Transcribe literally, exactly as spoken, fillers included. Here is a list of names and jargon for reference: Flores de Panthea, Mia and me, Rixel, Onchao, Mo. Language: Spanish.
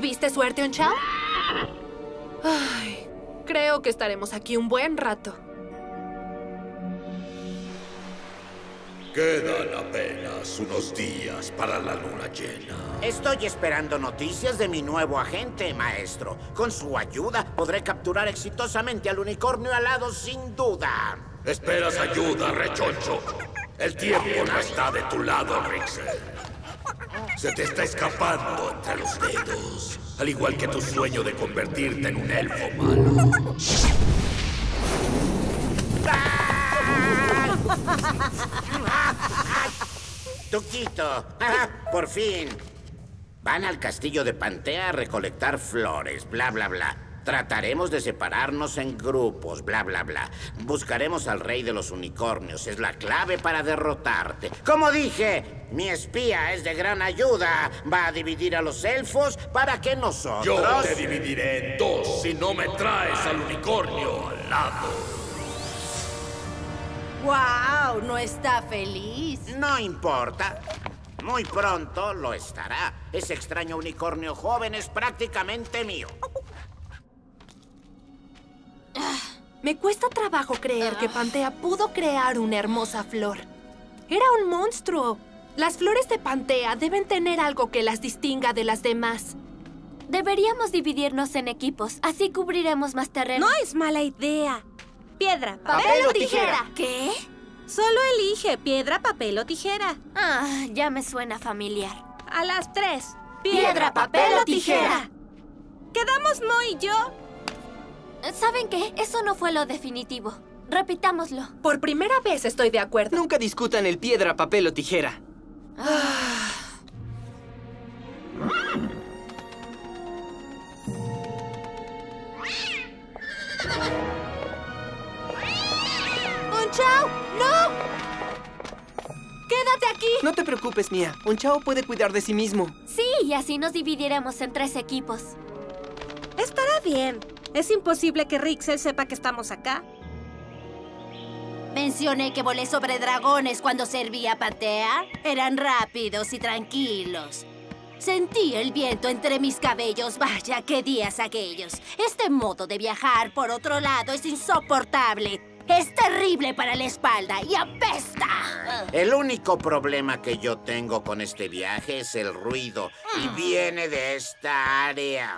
¿Tuviste suerte, Onchao? Ay, creo que estaremos aquí un buen rato. Quedan apenas unos días para la luna llena. Estoy esperando noticias de mi nuevo agente, maestro. Con su ayuda podré capturar exitosamente al unicornio alado sin duda. ¿Esperas ayuda, rechoncho? El tiempo no está de tu lado, Rixel. Se te está escapando entre los dedos, al igual que tu sueño de convertirte en un elfo malo. Tuquito, ah, por fin. Van al castillo de Panthea a recolectar flores, bla, bla, bla. Trataremos de separarnos en grupos, bla, bla, bla. Buscaremos al rey de los unicornios, es la clave para derrotarte. Como dije, mi espía es de gran ayuda. Va a dividir a los elfos para que nosotros... Yo te dividiré en dos si no me traes al unicornio al lado. ¡Wow! No está feliz. No importa. Muy pronto lo estará. Ese extraño unicornio joven es prácticamente mío. Ah, me cuesta trabajo creer que Panthea pudo crear una hermosa flor. Era un monstruo. Las flores de Panthea deben tener algo que las distinga de las demás. Deberíamos dividirnos en equipos. Así cubriremos más terreno. ¡No es mala idea! Piedra, papel, papel o tijera. tijera. ¿Qué? Solo elige piedra, papel o tijera. Ah, ya me suena familiar. A las tres. Piedra, piedra papel, papel o tijera. Quedamos Mo y yo. ¿Saben qué? Eso no fue lo definitivo. Repitámoslo. Por primera vez estoy de acuerdo. Nunca discutan el piedra, papel o tijera. Ah. ¡Onchao! ¡No! ¡Quédate aquí! No te preocupes, Mía. Onchao puede cuidar de sí mismo. Sí, y así nos dividiremos en tres equipos. Estará bien. Es imposible que Rixel sepa que estamos acá. Mencioné que volé sobre dragones cuando serví a Panthea. Eran rápidos y tranquilos. Sentí el viento entre mis cabellos. Vaya, qué días aquellos. Este modo de viajar por otro lado es insoportable. Es terrible para la espalda y apesta. El único problema que yo tengo con este viaje es el ruido. Y viene de esta área.